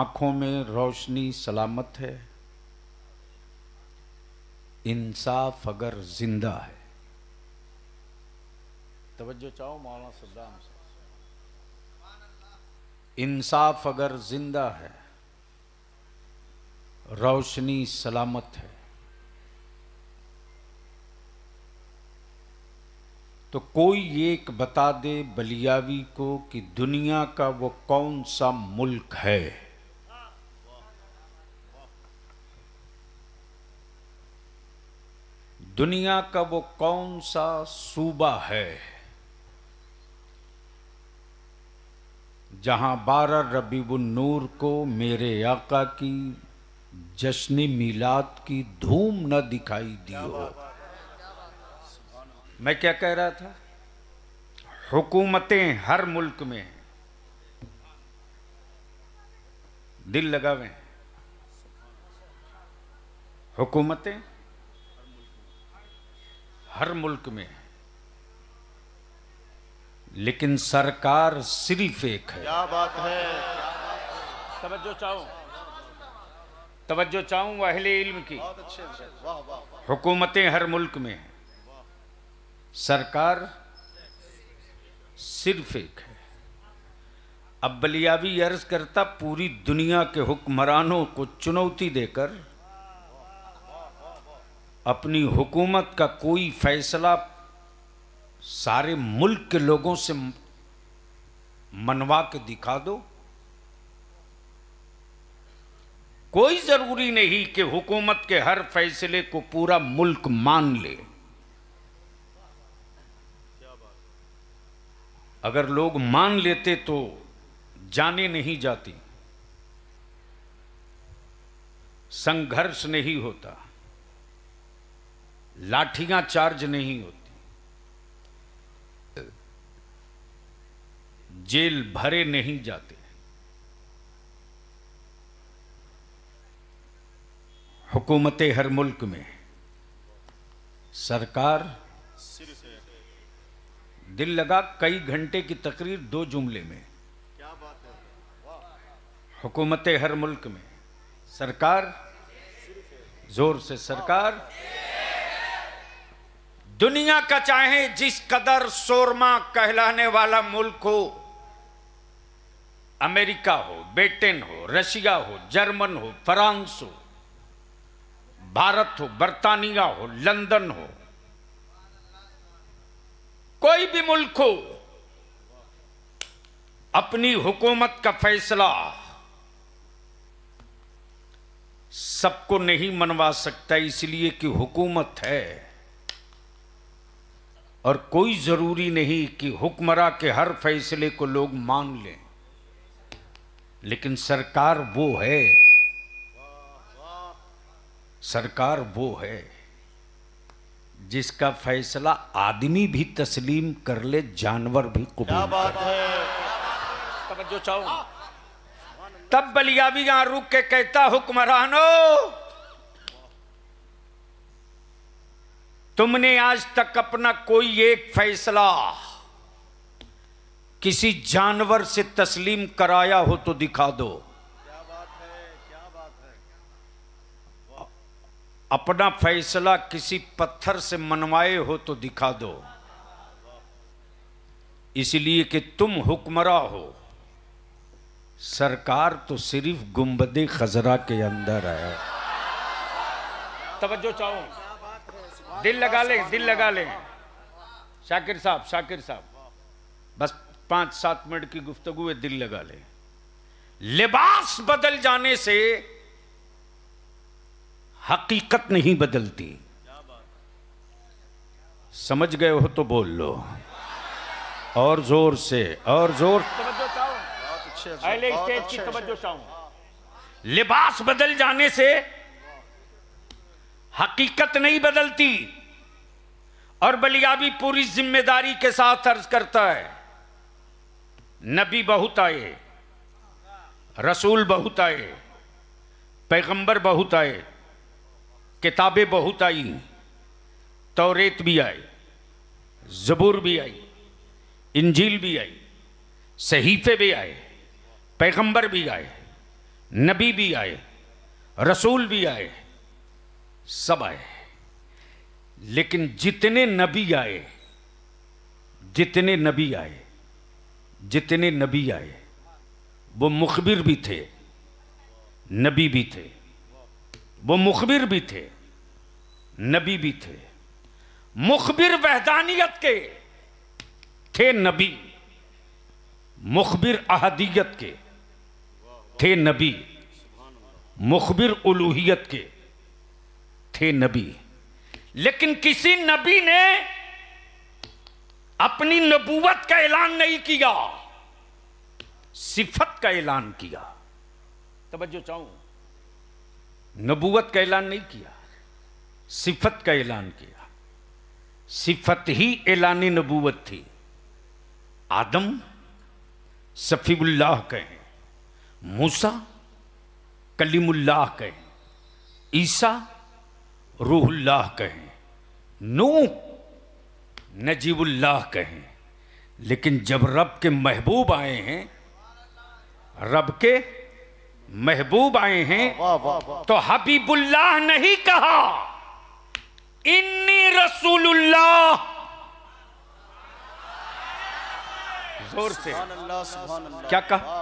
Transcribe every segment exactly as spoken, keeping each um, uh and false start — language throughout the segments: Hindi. आँखों में रोशनी सलामत है, इंसाफ अगर जिंदा है। तवज्जो चाहो मौलाना सद्दाम से। इंसाफ अगर जिंदा है, रोशनी सलामत है, तो कोई एक बता दे बलियावी को कि दुनिया का वो कौन सा मुल्क है दुनिया का वो कौन सा सूबा है जहां बारह रबीउल नूर को मेरे आका की जश्न मिलाद की धूम न दिखाई दी हो। मैं क्या कह रहा था? हुकूमतें हर मुल्क में हैं, दिल लगावें, हुकूमतें हर मुल्क में हैं, लेकिन सरकार सिर्फ एक है। क्या बात है। तवज्जो चाहूं तवज्जो चाहूं अहले इल्म की। हुकूमतें हर मुल्क में हैं, सरकार सिर्फ एक है। अब बलियावी अर्ज करता, पूरी दुनिया के हुक्मरानों को चुनौती देकर अपनी हुकूमत का कोई फैसला सारे मुल्क के लोगों से मनवा के दिखा दो। कोई ज़रूरी नहीं कि हुकूमत के हर फैसले को पूरा मुल्क मान ले। अगर लोग मान लेते तो जाने नहीं जाती, संघर्ष नहीं होता, लाठियां चार्ज नहीं होती, जेल भरे नहीं जाते। हुकूमतें हर मुल्क में, सरकार दिल लगा। कई घंटे की तकरीर दो जुमले में। क्या बात है। हुकूमतें हर मुल्क में, सरकार, जोर से सरकार। दुनिया का चाहे जिस कदर शोरमा कहलाने वाला मुल्क हो, अमेरिका हो, ब्रिटेन हो, रशिया हो, जर्मन हो, फ्रांस हो, भारत हो, बर्तानिया हो, लंदन हो, कोई भी मुल्क हो, अपनी हुकूमत का फैसला सबको नहीं मनवा सकता, इसलिए कि हुकूमत है। और कोई जरूरी नहीं कि हुक्मरां के हर फैसले को लोग मान लें, लेकिन सरकार वो है, सरकार वो है जिसका फैसला आदमी भी तस्लीम कर ले, जानवर भी कबूल कर। तब बलियावी यहां रुक के कहता, हुक्मरानो, तुमने आज तक अपना कोई एक फैसला किसी जानवर से तस्लीम कराया हो तो दिखा दो। अपना फैसला किसी पत्थर से मनवाए हो तो दिखा दो, इसलिए कि तुम हुक्मरा हो, सरकार तो सिर्फ गुंबदे खजरा के अंदर है। तवज्जो चाहूं, दिल लगा लें, दिल लगा लें। शाकिर साहब, शाकिर साहब, बस पांच सात मिनट की गुफ्तगू है, दिल लगा लें। लिबास बदल जाने से हकीकत नहीं बदलती। समझ गए हो तो बोल लो, और जोर से, और जोर। अहले स्टेज की तवज्जो चाहूं। लिबास बदल जाने से हकीकत नहीं बदलती। और बलियावी पूरी जिम्मेदारी के साथ अर्ज करता है, नबी बहुत आए, रसूल बहुत आए, पैगंबर बहुत आए, किताबें बहुत आई, तौरेत भी आई, ज़बूर भी आई, इंजील भी आई, सहीफे भी आए, पैगंबर भी आए, नबी भी आए, रसूल भी आए, सब आए, लेकिन जितने नबी आए जितने नबी आए जितने नबी आए वो मुखबिर भी थे, नबी भी थे, वो मुखबिर भी थे, नबी भी थे। मुखबिर वहदानियत के थे, नबी मुखबिर अहदियत के थे, नबी मुखबिर उलूहियत के थे, नबी। लेकिन किसी नबी ने अपनी नबूवत का ऐलान नहीं किया, सिफत का ऐलान किया। तवज्जो चाहूं, नबूवत का ऐलान नहीं किया, सिफत का ऐलान किया। सिफत ही ऐलान नबूवत थी। आदम सफीउल्लाह कहें, मूसा कलीमुल्लाह कहें, ईसा रूहुल्लाह कहें, नूह नजीबुल्लाह कहें, लेकिन जब रब के महबूब आए हैं, रब के महबूब आए हैं तो हबीबुल्लाह नहीं कहा, इन्नी रसूलुल्लाह। जोर से क्या कहा?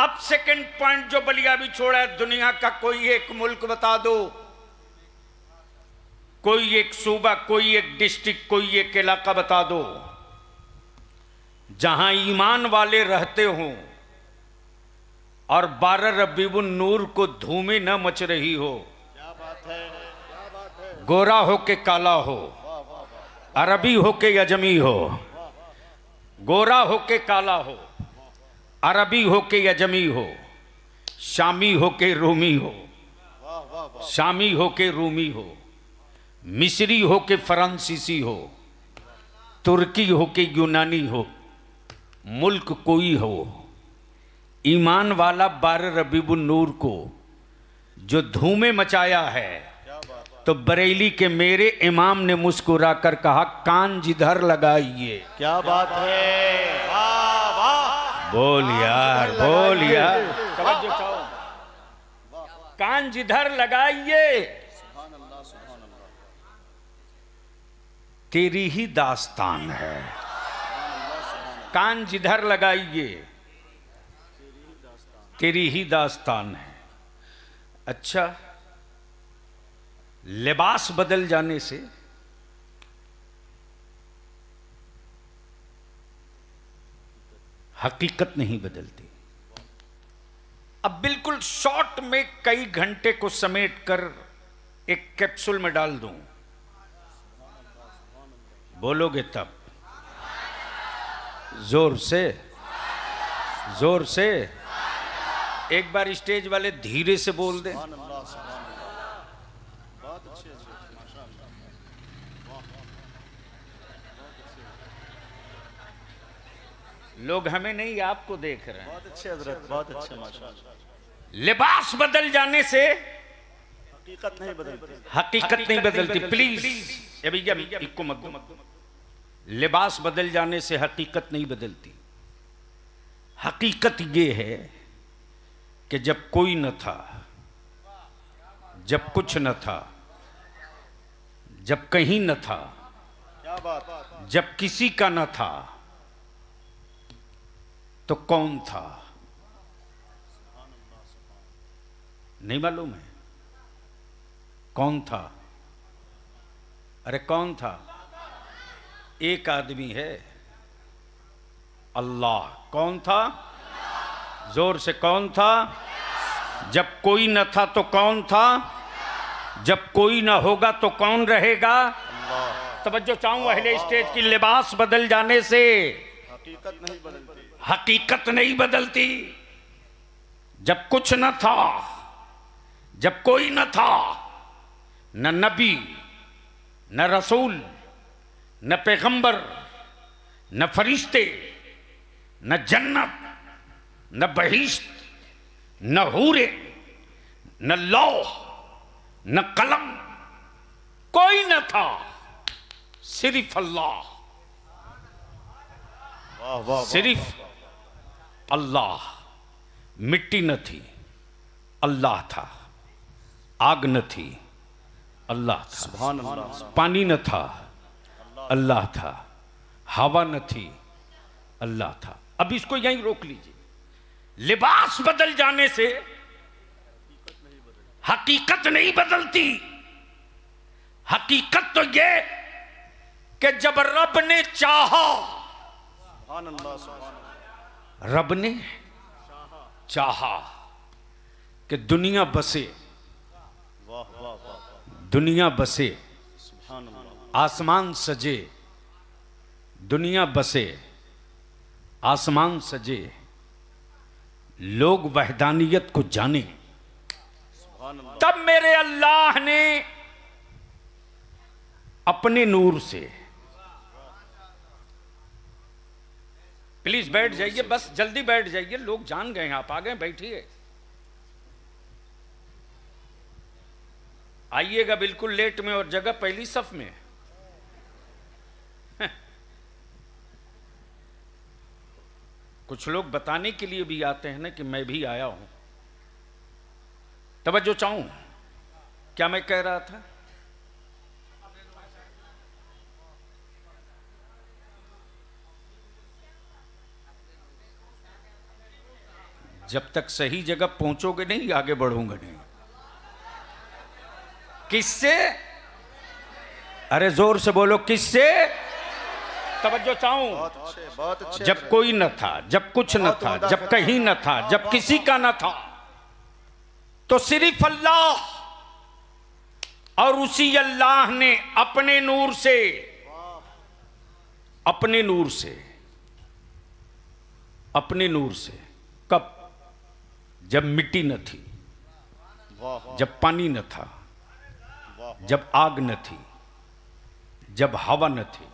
अब सेकंड पॉइंट जो बलियावी छोड़ा है, दुनिया का कोई एक मुल्क बता दो, कोई एक सूबा, कोई एक डिस्ट्रिक्ट, कोई एक इलाका बता दो जहां ईमान वाले रहते हों और बारह रबीउल नूर को धूमे न मच रही हो। क्या बात है, क्या बात है। गोरा हो के काला हो, अरबी हो के अजमी हो, गोरा हो के काला हो, अरबी हो के अजमी हो, शामी हो के रूमी हो, शामी हो के रूमी हो, मिस्री हो के फ्रांसीसी हो, तुर्की हो के यूनानी हो, मुल्क कोई हो, ईमान वाला बारह रबीउल नूर को जो धूमे मचाया है, तो बरेली के मेरे इमाम ने मुस्कुरा कर कहा, कान जिधर लगाइए। क्या बात है, बोल यार, बोल यार, कान जिधर लगाइए। तेरी ही दास्तान है, कान जिधर लगाइए, तेरी ही दास्तान है। अच्छा, लिबास बदल जाने से हकीकत नहीं बदलती। अब बिल्कुल शॉर्ट में कई घंटे को समेट कर एक कैप्सूल में डाल दूं, बोलोगे तब? जोर से, जोर से, एक बार स्टेज वाले धीरे से बोल दें। लोग हमें नहीं, आपको देख रहे हैं। बहुत अच्छे हजरत, बहुत अच्छे, माशाल्लाह। लिबास बदल जाने से हकीकत नहीं बदलती, हकीकत नहीं बदलती। प्लीज अभी इक्को मत दो। लिबास बदल जाने से हकीकत नहीं बदलती। हकीकत ये है कि जब कोई न था, जब कुछ न था, जब कहीं न था, जब किसी का न था, तो कौन था? नहीं मालूम है कौन था। अरे कौन था? एक आदमी है, अल्लाह। कौन था? जोर से, कौन था? जब कोई न था तो कौन था, जब कोई ना होगा तो कौन रहेगा। तवज्जो चाहूं अहले स्टेज की, लिबास बदल जाने से हकीकत नहीं बदलती, हकीकत नहीं बदलती। जब कुछ न था, जब कोई न था, न नबी, न रसूल, न पैगंबर, न फरिश्ते, न जन्नत, न बहिश्त, न हूरे, न लौह, न कलम, कोई न था, सिर्फ अल्लाह, सिर्फ अल्लाह। मिट्टी न थी, अल्लाह था। आग न थी, अल्लाह था। पानी न था, अल्लाह था। हवा न थी, अल्लाह था। अब इसको यहीं रोक लीजिए। लिबास बदल जाने से हकीकत नहीं बदलती। हकीकत तो ये कि जब रब ने चाहा, रब ने चाहा कि दुनिया बसे, दुनिया बसे, आसमान सजे, दुनिया बसे, आसमान सजे, लोग वहदानियत को जाने, तब मेरे अल्लाह ने अपने नूर से, प्लीज बैठ जाइए, बस जल्दी बैठ जाइए, लोग जान गए हैं, आप आ गए, बैठिए, आइएगा बिल्कुल लेट में और जगह पहली सफ में। कुछ लोग बताने के लिए भी आते हैं ना कि मैं भी आया हूं। तवज्जो चाहूं, क्या मैं कह रहा था? जब तक सही जगह पहुंचोगे नहीं, आगे बढ़ूंगा नहीं। किससे? अरे जोर से बोलो, किससे? तवज्जो चाहूं। बहुत अच्छे। जब कोई न था, जब कुछ न था, जब कहीं न था, जब किसी का न था, तो सिर्फ अल्लाह, और उसी अल्लाह ने अपने नूर से, अपने नूर से, अपने नूर से, कब? जब मिट्टी न थी, जब पानी न था, जब आग न थी, जब हवा न थी,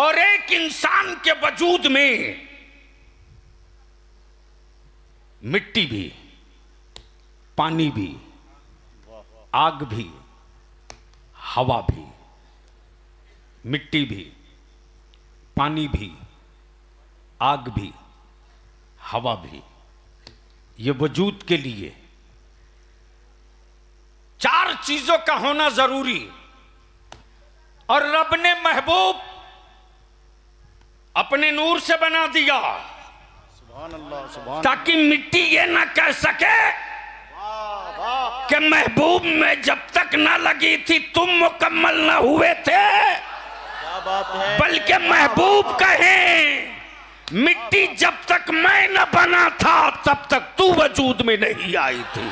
और एक इंसान के वजूद में मिट्टी भी, पानी भी, आग भी, हवा भी, मिट्टी भी, पानी भी, आग भी, हवा भी, ये वजूद के लिए चार चीजों का होना जरूरी। और रब ने महबूब अपने नूर से बना दिया, सुभान अल्लाह, सुभान, ताकि मिट्टी ये ना कह सके कि महबूब में जब तक ना लगी थी तुम मुकम्मल ना हुए थे, बल्कि महबूब कहें मिट्टी जब तक मैं न बना था तब तक तू वजूद में नहीं आई थी।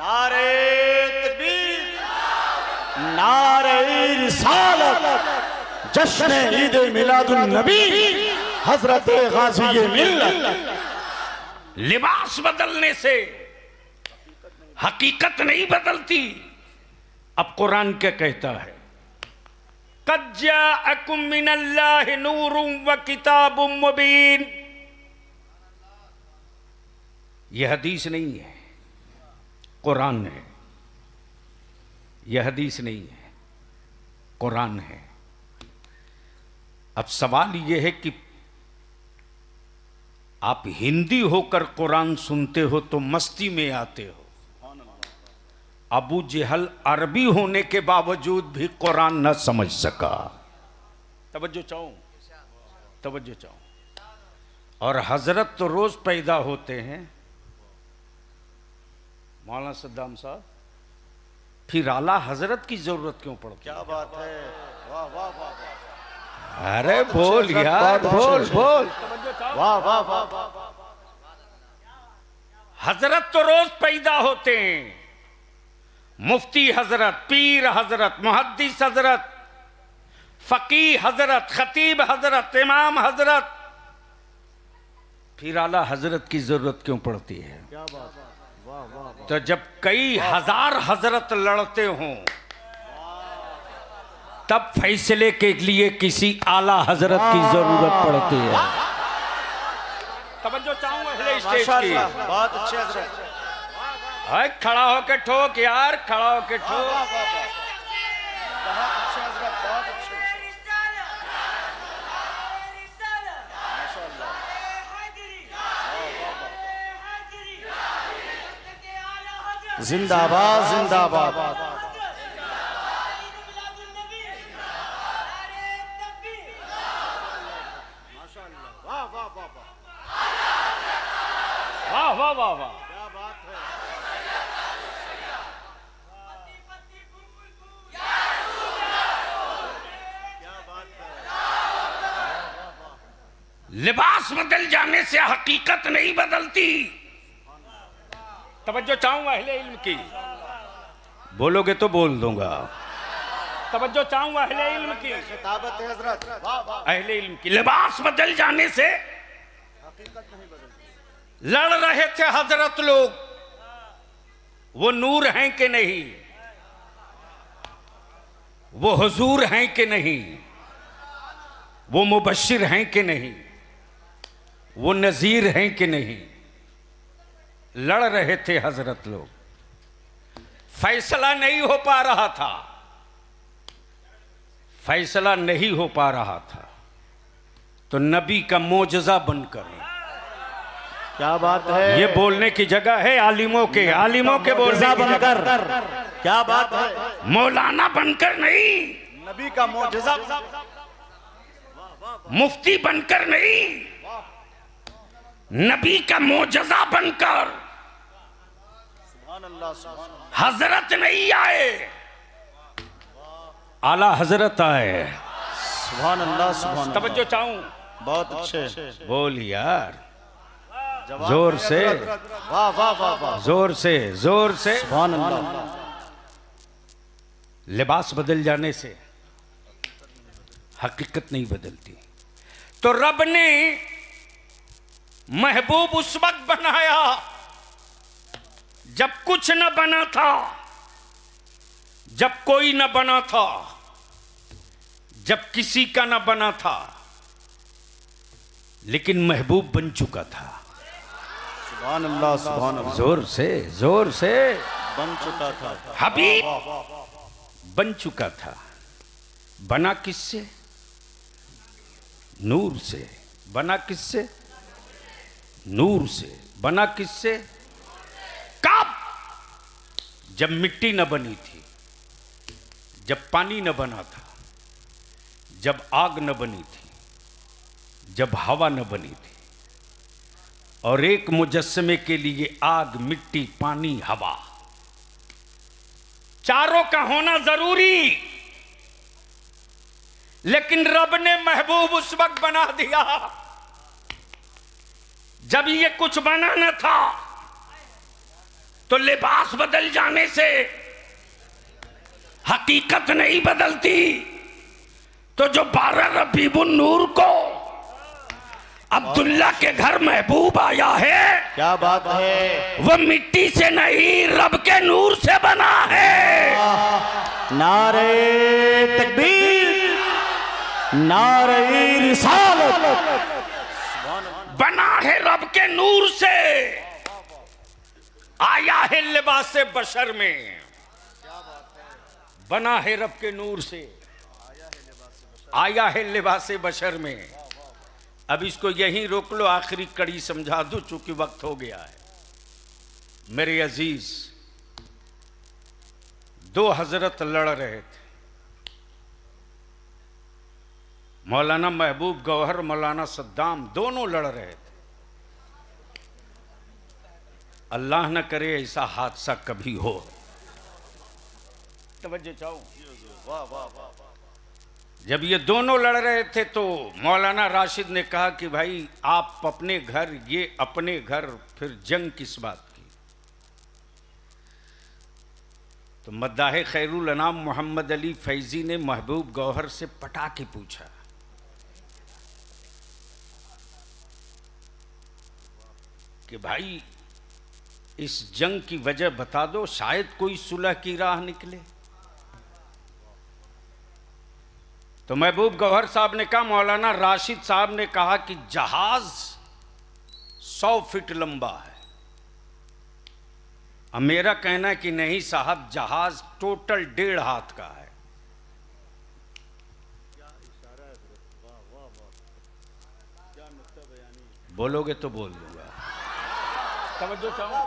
नारे तकबीर, नारे रिसालत, जश्न ईद मिलादुन नबी, हजरत गाजी मिल्लत। लिबास बदलने से हकीकत नहीं बदलती। अब कुरान क्या कहता है? कद जाअकुम मिनल्लाहि नूरुम व किताबुम मुबीन। यह हदीस नहीं है, कुरान है। यह हदीस नहीं है, कुरान है। अब सवाल यह है कि आप हिंदी होकर कुरान सुनते हो तो मस्ती में आते हो। अबू जहल अरबी होने के बावजूद भी कुरान न समझ सका। तवज्जो चाहूं, तवज्जो चाहूं। और हजरत तो रोज पैदा होते हैं मौलाना सद्दाम साहब, फिर आला हजरत की जरूरत क्यों पड़ती? क्या बात है, वाह वाह वाह। अरे बोल यार, बोल बोल, वाह वाह वाह। हजरत तो रोज पैदा होते हैं, मुफ्ती हजरत, पीर हजरत, मुहद्दिस हजरत, फकीह हजरत, खतीब हजरत, इमाम हजरत, फिर आला हजरत की जरूरत क्यों पड़ती है? क्या बात है। तो जब कई हजार हजरत लड़ते हों तब फैसले के लिए किसी आला हजरत की जरूरत पड़ती है। तवज्जो चाहो। बहुत अच्छे हाय, खड़ा होके ठोक यार, खड़ा होके ठोक। बहुत अच्छे जिंदाबाद जिंदाबाद। वाह वाह वाह वाह वाह वाह वाह, क्या बात है। लिबास बदल जाने से हकीकत नहीं बदलती। तवज्जो चाहूंगा अहले इल्म की, बोलोगे तो बोल दूंगा। तवज्जो चाहूंगा अहले इल्म की, खिताबत है हजरत। अहले इल्म की लिबास बदल जाने से हकीकत नहीं बदलती। लड़ रहे थे हजरत लोग, वो नूर हैं कि नहीं, वो हुजूर हैं कि नहीं, वो मुबश्शिर हैं कि नहीं, वो नजीर हैं कि नहीं। लड़ रहे थे हजरत लोग, फैसला नहीं हो पा रहा था, फैसला नहीं हो पा रहा था, तो नबी का मोजज़ा बनकर। क्या बात है, ये बोलने की जगह है आलिमों के, आलिमों के मोजज़ा बनकर। क्या बात है, मौलाना बनकर नहीं, नबी का मोजज़ा, मुफ्ती बनकर नहीं, नबी का मोजज़ा बनकर। हजरत नहीं आए, आला हजरत आए। सुभान अल्लाह सुभान। तवज्जो चाहूं, बहुत अच्छे बोल यार, जोर से। वाह वाह वाह, जोर से जोर से। सुभान अल्लाह। लिबास बदल जाने से हकीकत नहीं बदलती, तो रब ने महबूब उस वक्त बनाया जब कुछ न बना था, जब कोई न बना था, जब किसी का न बना था, लेकिन महबूब बन चुका था। सुभान अल्लाह सुभान अल्लाह। जोर से जोर से। बन चुका था हबीब, बन चुका था। बना किससे? नूर से। बना किससे? नूर से। बना किससे? कब? जब मिट्टी न बनी थी, जब पानी न बना था, जब आग न बनी थी, जब हवा न बनी थी। और एक मुजस्मे के लिए आग, मिट्टी, पानी, हवा, चारों का होना जरूरी। लेकिन रब ने महबूब उस वक्त बना दिया जब ये कुछ बना न था, तो लिबास बदल जाने से हकीकत नहीं बदलती। तो जो बारह रबीउल नूर को अब्दुल्ला के घर महबूब आया है, क्या बात है, वो मिट्टी से नहीं, रब के नूर से बना है। नारे तकबीर, नारे रिसालत। बना है रब के नूर से, आया है लिबास बशर में। बना है रब के नूर से, आया है लिबास बशर में। अब इसको यहीं रोक लो, आखिरी कड़ी समझा दूं, चूंकि वक्त हो गया है। मेरे अजीज, दो हजरत लड़ रहे थे, मौलाना महबूब गौहर, मौलाना सद्दाम, दोनों लड़ रहे थे। अल्लाह न करे ऐसा हादसा कभी हो। तवज्जो चाहूं, जब ये दोनों लड़ रहे थे तो मौलाना राशिद ने कहा कि भाई आप अपने घर, ये अपने घर, फिर जंग किस बात की। तो मद्दाहे खैरुल अनाम मोहम्मद अली फैजी ने महबूब गौहर से पटा के पूछा, कि भाई इस जंग की वजह बता दो, शायद कोई सुलह की राह निकले। तो महबूब गौहर साहब ने कहा, मौलाना राशिद साहब ने कहा कि जहाज सौ फीट लंबा है। अब मेरा कहना है कि नहीं साहब, जहाज टोटल डेढ़ हाथ का है। बोलोगे तो बोल दूंगा। तवज्जो चाहो।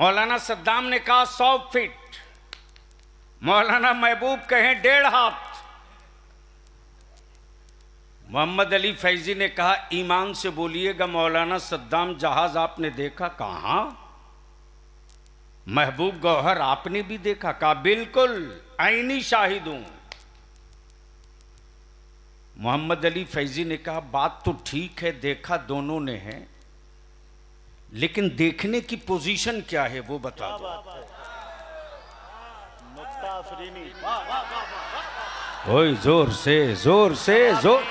मौलाना सद्दाम ने कहा सौ फीट, मौलाना महबूब कहें डेढ़ हाथ, मोहम्मद अली फैजी ने कहा ईमान से बोलिएगा मौलाना सद्दाम जहाज आपने देखा? कहाँ? महबूब गौहर आपने भी देखा? कहा बिल्कुल, आईनी शाहिद हूं। मोहम्मद अली फैजी ने कहा बात तो ठीक है, देखा दोनों ने है, लेकिन देखने की पोजीशन क्या है वो बता दो। ओए जोर से जोर से जोर।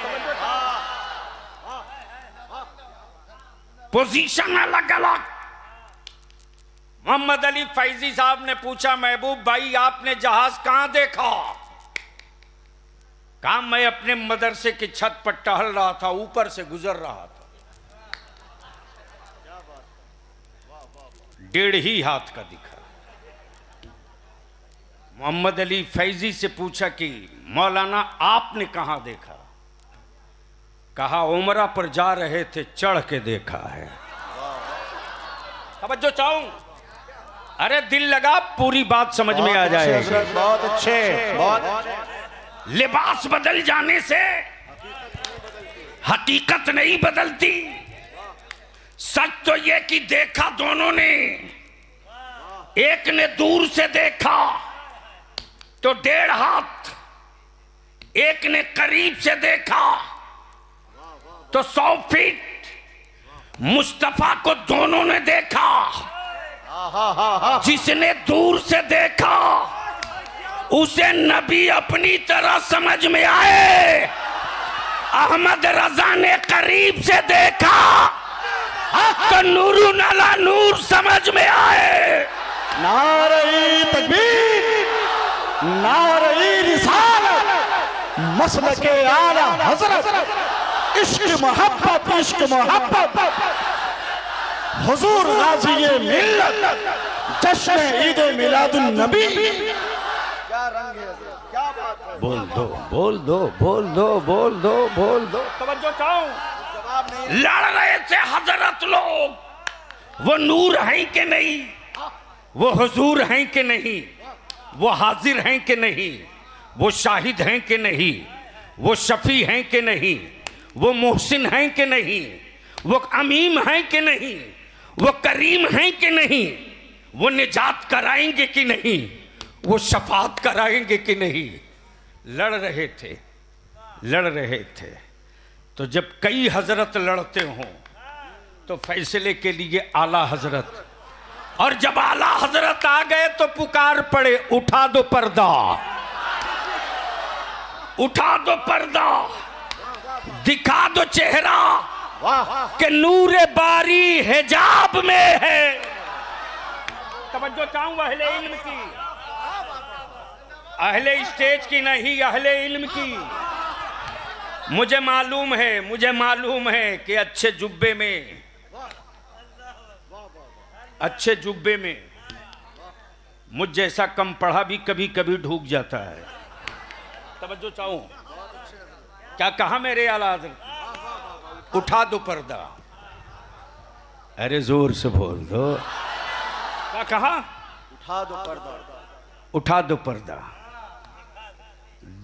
पोजीशन अलग अलग। मोहम्मद अली फैजी साहब ने पूछा महबूब भाई आपने जहाज कहां देखा? कहा मैं अपने मदरसे की छत पर टहल रहा था, ऊपर से गुजर रहा था। डेढ़ ही हाथ का दिखा। मोहम्मद अली फैजी से पूछा कि मौलाना आपने कहाँ देखा? कहा उमरा पर जा रहे थे, चढ़ के देखा है। तवज्जो चाहूं। अरे दिल लगा, पूरी बात समझ में आ जाए। बहुत अच्छे, बहुत। लिबास बदल जाने से हकीकत नहीं बदलती। सच तो ये कि देखा दोनों ने, एक ने दूर से देखा तो डेढ़ हाथ, एक ने करीब से देखा तो सौ फीट। मुस्तफा को दोनों ने देखा। जिसने दूर से देखा उसे नबी अपनी तरह समझ में आए। अहमद रजा ने करीब से देखा तो नूरू नाला नूर समझ में आए। नारे तकबीर, नारे रिसालत, मसलके आला हजरत, इश्क मोहब्बत, इश्क मोहब्बत, हुजूर गाजी मिल्लत, जश्न ईद मिलादुन नबी। क्या रंग है, क्या बात है। बोल दो बोल दो बोल दो बोल दो बोल दो। तवज्जो चाहूं। लड़ रहे थे हजरत लोग, वो नूर हैं कि नहीं, वो हुजूर हैं कि नहीं, वो हाजिर हैं कि नहीं, वो शाहिद हैं कि नहीं, वो शफी हैं कि नहीं, वो मोहसिन हैं कि नहीं, वो अमीम हैं कि नहीं, वो करीम हैं कि नहीं, वो निजात कराएंगे कि नहीं, वो शफात कराएंगे कि नहीं। लड़ रहे थे लड़ रहे थे तो जब कई हजरत लड़ते हों तो फैसले के लिए आला हजरत, और जब आला हजरत आ गए तो पुकार पड़े उठा दो पर्दा, उठा दो पर्दा, दिखा दो चेहरा के नूर बारी हिजाब में है। तवज्जो चाहूंगा अहले इल्म की, अहले स्टेज की नहीं, अहले इल्म की। मुझे मालूम है, मुझे मालूम है कि अच्छे जुब्बे में, अच्छे जुब्बे में मुझ जैसा कम पढ़ा भी कभी कभी ढूक जाता है। तवज्जो चाहूं। क्या कहा मेरे आला हज़रत? उठा दो पर्दा। अरे जोर से बोल दो। क्या कहा? उठा दो पर्दा, उठा दो पर्दा,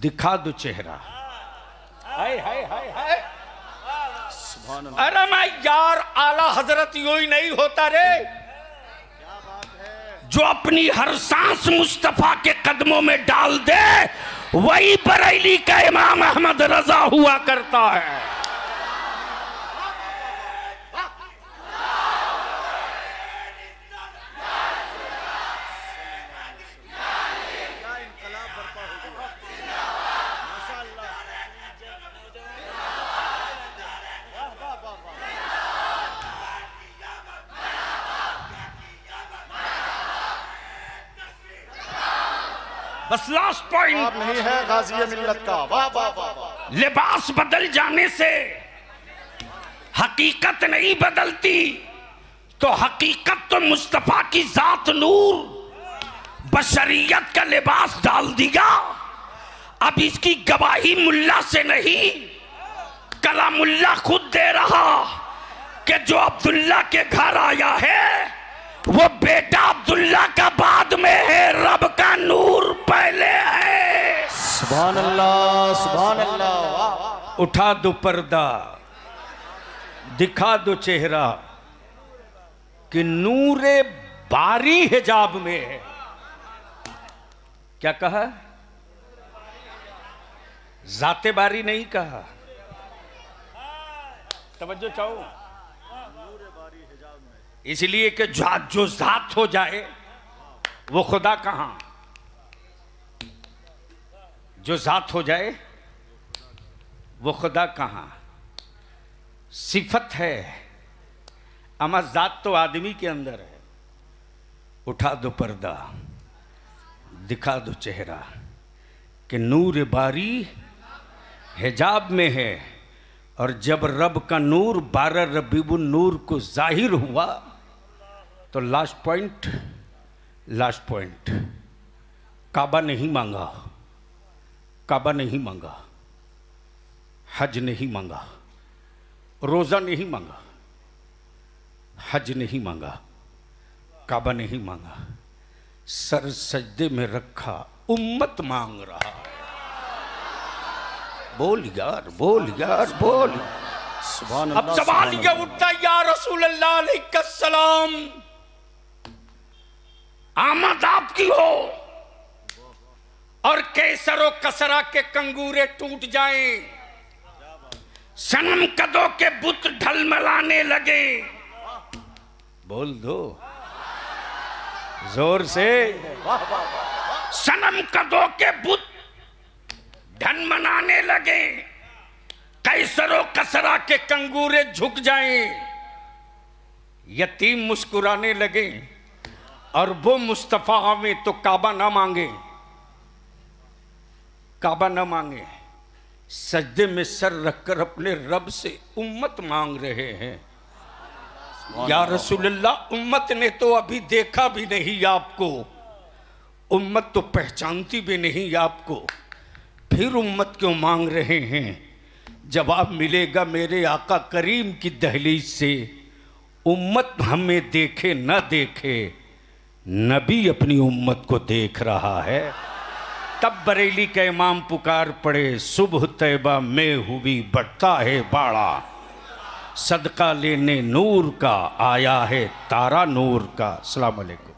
दिखा दो चेहरा। हाय हाय हाय हाय। अरे मैं यार आला हजरत यूं ही नहीं होता रे, जो अपनी हर सांस मुस्तफा के कदमों में डाल दे वही बरेली का इमाम अहमद रजा हुआ करता है। बस लास्ट पॉइंट नहीं है गाजी मिल्लत का। वाह वाह वाह। लिबास बदल जाने से हकीकत नहीं बदलती तो हकीकत तो मुस्तफ़ा की जात नूर बशरियत का लिबास डाल दिया। अब इसकी गवाही मुल्ला से नहीं, कलामुल्ला खुद दे रहा कि जो अब्दुल्ला के घर आया है वो बेटा अब्दुल्ला का बाद में है, रब का नूर पहले है। सुभान अल्लाह, सुभान अल्लाह। उठा दो पर्दा, दिखा दो चेहरा कि नूरे बारी हिजाब में है। क्या कहा? जाते बारी नहीं कहा। तवज्जो चाहूं, इसलिए कि जो जात हो जाए वो खुदा कहां, जो जात हो जाए वो खुदा कहां। सिफत है, अमा जात तो आदमी के अंदर है। उठा दो पर्दा, दिखा दो चेहरा कि नूर बारी हिजाब में है। और जब रब का नूर बारह रबीबुल नूर को जाहिर हुआ तो लास्ट पॉइंट, लास्ट पॉइंट, काबा नहीं मांगा, काबा नहीं मांगा, हज नहीं मांगा, रोज़ा नहीं मांगा, हज नहीं मांगा, काबा नहीं मांगा, सर सजदे में रखा, उम्मत मांग रहा है। बोल यार, बोल यार, बोल। सुभान अल्लाह। अब सवाल ये उठता, या रसूल अल्लाह अलैहिस्सलाम, आमद आपकी हो और कैसर व कसरा के कंगूरे टूट जाएं, सनम कदों के बुत ढलमलाने लगे। बोल दो जोर से, सनम कदों के बुत धन मनाने लगे, कैसरो कसरा के कंगूरे झुक जाएं, यतीम मुस्कुराने लगे, और वो मुस्तफ़ा आवे तो काबा ना मांगे, काबा ना मांगे, सजदे में सर रखकर अपने रब से उम्मत मांग रहे हैं। या रसूलल्लाह, उम्मत ने तो अभी देखा भी नहीं आपको, उम्मत तो पहचानती भी नहीं आपको, फिर उम्मत क्यों मांग रहे हैं? जवाब मिलेगा मेरे आका करीम की दहलीज से। उम्मत हमें देखे न देखे, नबी अपनी उम्मत को देख रहा है। तब बरेली के इमाम पुकार पड़े, सुबह तैबा में हुई बढ़ता है बाड़ा, सदका लेने नूर का आया है तारा नूर का। अस्सलाम वालेकुम।